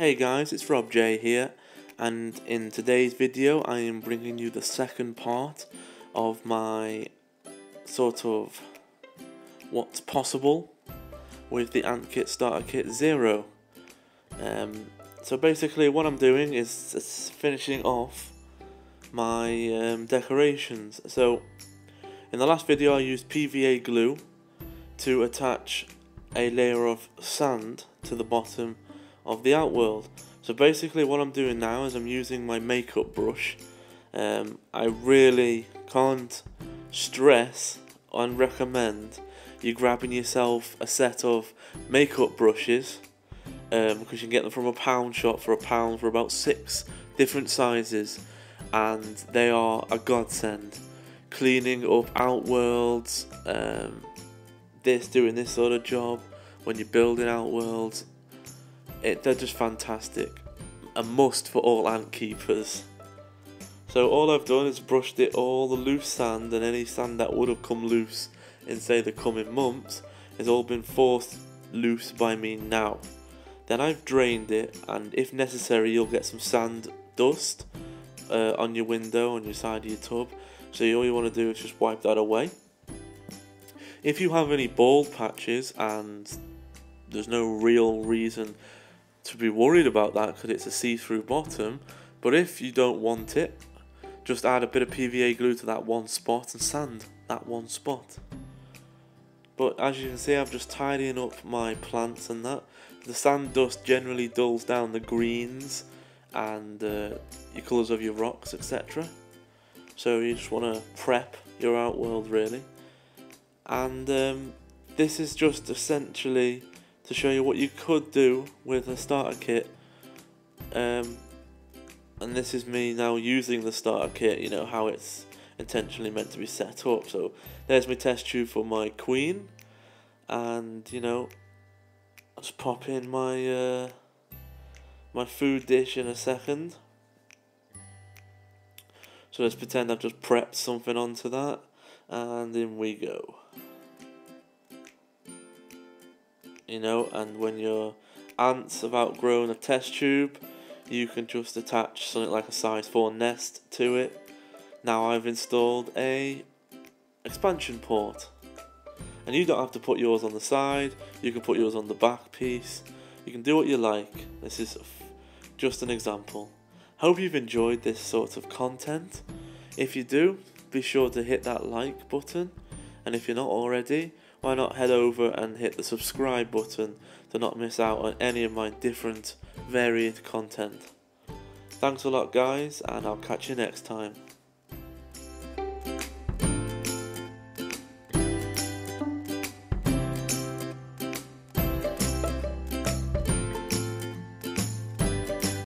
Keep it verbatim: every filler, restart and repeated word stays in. Hey guys, it's Rob J here, and in today's video I am bringing you the second part of my sort of what's possible with the Ant Kit Starter Kit Zero. Um, so basically what I'm doing is, is finishing off my um, decorations. So in the last video I used P V A glue to attach a layer of sand to the bottom of the outworld. So basically what I'm doing now is I'm using my makeup brush. um, I really can't stress and recommend you grabbing yourself a set of makeup brushes, um, because you can get them from a pound shop for a pound for about six different sizes, and they are a godsend cleaning up outworlds, um, this doing this sort of job when you're building outworlds. It, they're just fantastic, a must for all ant keepers. So all I've done is brushed it, all the loose sand and any sand that would have come loose in say the coming months has all been forced loose by me now. Then I've drained it, and if necessary you'll get some sand dust uh, on your window, on your side of your tub, so all you want to do is just wipe that away. If you have any bald patches, and there's no real reason to be worried about that because it's a see-through bottom, but if you don't want it, just add a bit of P V A glue to that one spot and sand that one spot. But as you can see, I'm just tidying up my plants and that. The sand dust generally dulls down the greens and uh, your colours of your rocks, etc. So you just want to prep your outworld really. And um, this is just essentially to show you what you could do with a starter kit, um, and this is me now using the starter kit, you know, how it's intentionally meant to be set up. So there's my test tube for my queen, and you know, I'll just pop in my uh, my food dish in a second. So let's pretend I've just prepped something onto that, and in we go. You know, and when your ants have outgrown a test tube, you can just attach something like a size four nest to it. Now I've installed a expansion port, and you don't have to put yours on the side, you can put yours on the back piece, you can do what you like. This is just an example. Hope you've enjoyed this sort of content. If you do, be sure to hit that like button, and if you're not already, why not head over and hit the subscribe button to not miss out on any of my different varied content. Thanks a lot guys, and I'll catch you next time.